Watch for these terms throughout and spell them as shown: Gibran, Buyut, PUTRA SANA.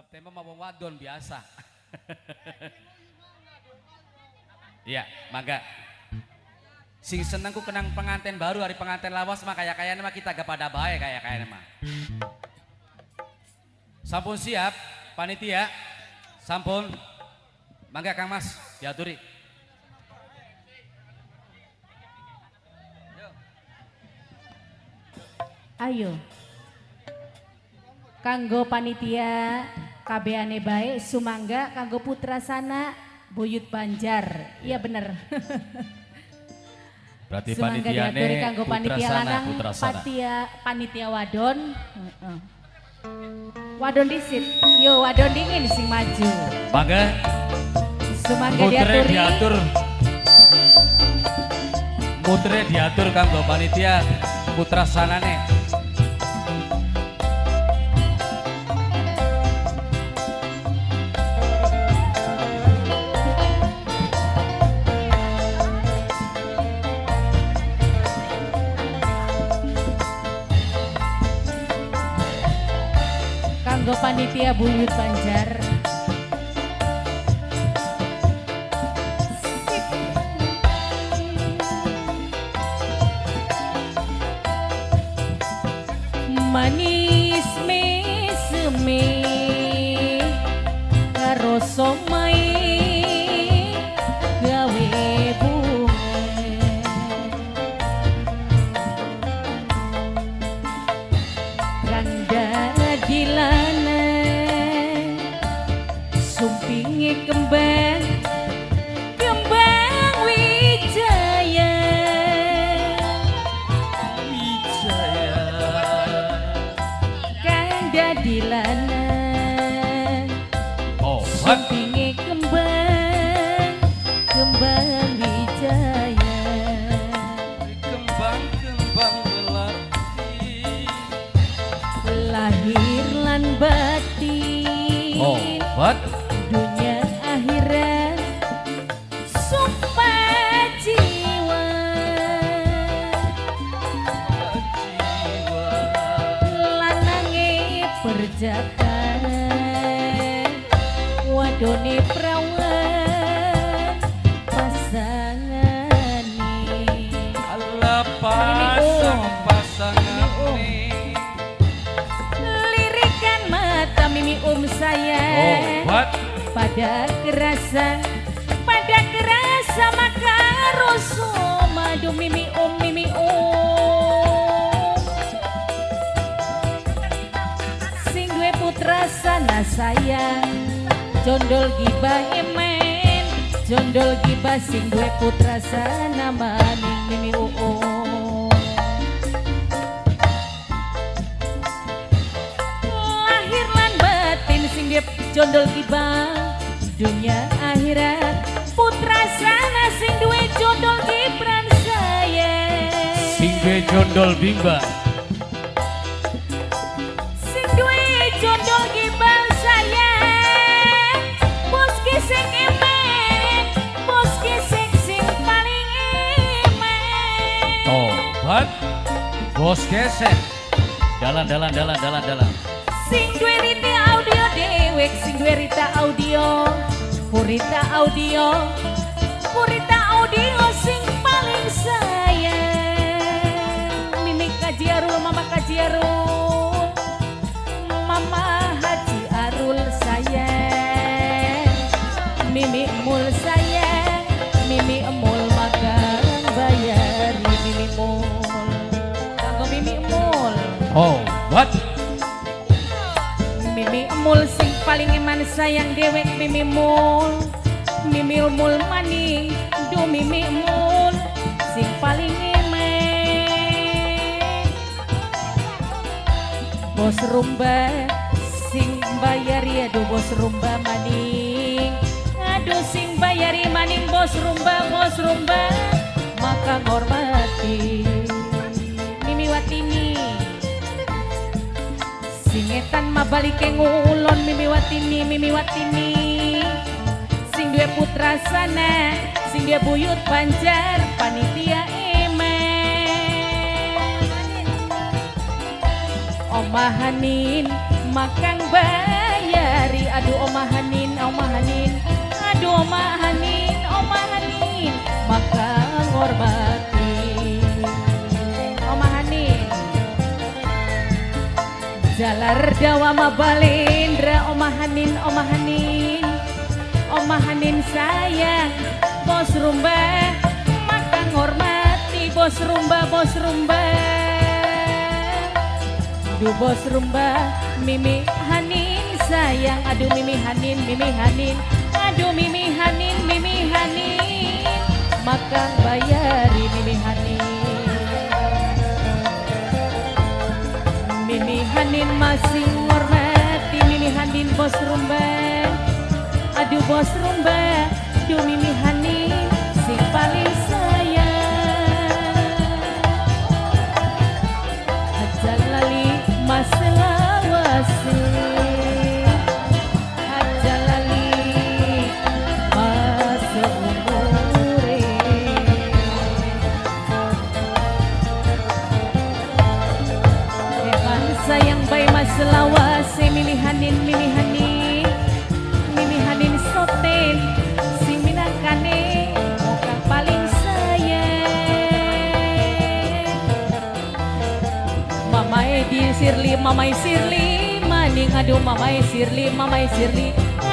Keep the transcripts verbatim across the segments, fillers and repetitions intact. Bab tema mah wong wadon biasa. Iya, mangga. Sing seneng ku kenang pengantin baru, hari pengantin lawas mah kayak kayaknya mah kita gak pada baik kayak kayaknya mah. Sampun siap, panitia. Sampun. Mangga Kang Mas, diaturi. Ayo. Kanggo panitia kabehane bae sumangga kanggo Putra Sana Buyut Banjar. Iya bener. Berarti panitiane kanggo panitia lanang, panitia panitia wadon. Heeh. Wadon disit. Yo wadon dingin sing maju. Mangga. Sumangga diaturi. Diatur. Putre diatur kanggo panitia Putra Sanane. Kanggo panitia Buyut Banjar. Manis mesme karo somai gawe bunga. Gandara dilana sumpinge kembang kembang wijaya. Wijaya Kanda dilana oh sumpinge kembang kembang wijaya. Kembang-kembang melati lahir lan batin oh what dunia akhirat sumpah jiwa. Lanange perjaka wadone prawan pasangane. Allah pasang pasangane lirikan mata Mimi Um saya oh what pada kerasa, pada kerasa maka rusuh madu Mimi Um, Mimi Um. Sing duwe putra sana sayang, jondol gibah emen, jondol gibah sing duwe putra sana maning Mimi Um. Lahir lan batin sing duwe jondol gibah. Dunia akhirat Putra Sana sing duwe jondol Gibran saya. Sing duwe jondol Bimba. Sing duwe jondol Gibran saya. Boski sing emen, boski sing sing paling emen. Oh, what? Bos keset. Dalan dalan dalan dalan dalan. Sing duwe Rita Audio dewek, sing duwe Rita Audio. Purita Audio, Purita Audio sing paling sayang. Mimi Kaji Arul, Mama Kaji Arul, Mama Haji Arul sayang. Mimi Mul sayang, Mimi Mul makan bayar Mimi Mul. Kanggo Mimi Mul. Oh, what? Mimi Mul sing paling eman sayang dewek Mimi Mul. Mimi Mul maning du Mimi Mul sing paling eman. Bos rumba sing bayari aduh bos rumba maning. Aduh sing bayari maning bos rumba bos rumba maka hormati Mimi Watini. Singetan mabalik yang ngulon Mimi Watini, Mimi Watini. Sing duwe Putra Sana, sing duwe Buyut Banjar, panitia emen. Omahanin makang bayari Ardawa mabalindra omahanin omahanin omahanin sayang bos rumba maka hormati bos rumba bos rumba aduh bos rumba Mimi Hanin sayang aduh Mimi Hanin Mimi Hanin aduh Mimi Hanin Mimi Hanin maka bayari Mimi Hanin Mimi Hanin masih hormati Mimi Hanin bos rumba aduh bos rumba aduh Mimi Hanin si paling sayang ajal lali masalah wasi ajal lali masa umure hewan sayang bayi masalah wasi Mimi Hanin Mimi Hanin Mimi Hanin soten si minangkane muka paling sayang mamae di Sirli mamae Sirli maning aduh mamae Sirli mamae Sirli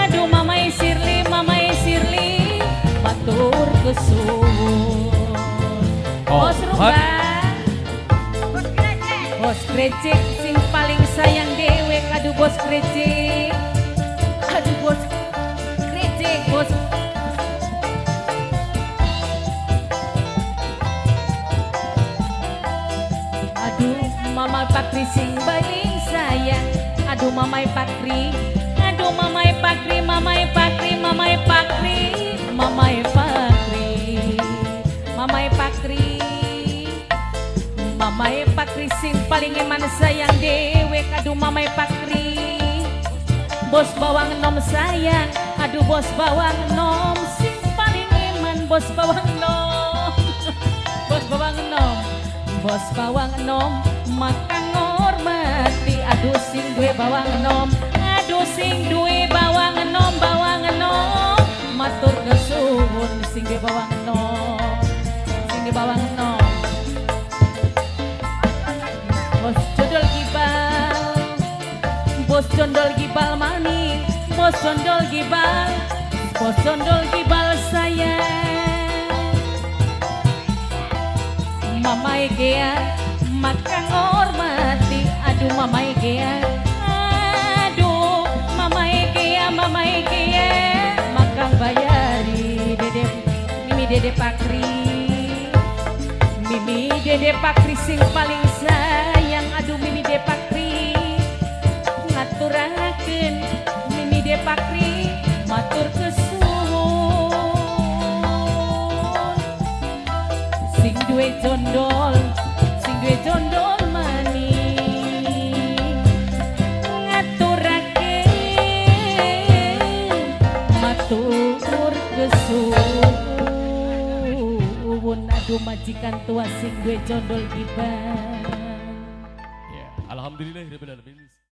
aduh mamae Sirli mamae Sirli matur kesuwun Oh, bos rumba bos krecek bos krecek sing paling sayang dewek aduh bos krecek aduh bos krecek bos aduh mama Pakri sing baling sayang aduh mamai Pakri aduh mamai Pakri mamai Pakri mamai Pakri mamai Pakri mamai Pakri mamai Pakri sing paling eman sayang dewek aduh mamai Pakri bos bawang nom sayang aduh bos bawang nom sing paling eman bos bawang nom bos bawang nom bos bawang nom makan hormati aduh sing duwe bawang enom aduh sing duwe bawang enom bawang enom matur kesuwun sing duwe bawang enom sing duwe bawang enom bos condol gibal bos condol gibal maning bos condol gibal bos condol gibal sayang mamae gea makan hormati aduh mama Ikea aduh mama Ikea mama Ikea makan bayari dede Mimi dede Pakri Mimi dede Pakri sing paling sayang aduh Mimi dede Pakri ngaturaken Mimi dede Pakri matur kesuwun sing duwe jondol sing duwe jondol matur kesuwun aduh majikan tua sing duwe jondol gibah. Ya, alhamdulillah rabbil alamin.